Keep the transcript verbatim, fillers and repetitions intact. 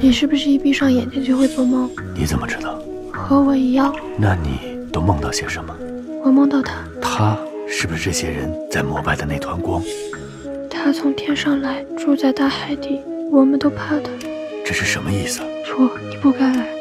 你是不是一闭上眼睛就会做梦？你怎么知道？和我一样。那你都梦到些什么？我梦到他。他是不是这些人在膜拜的那团光？他从天上来，住在大海底，我们都怕他。这是什么意思？错，你不该来。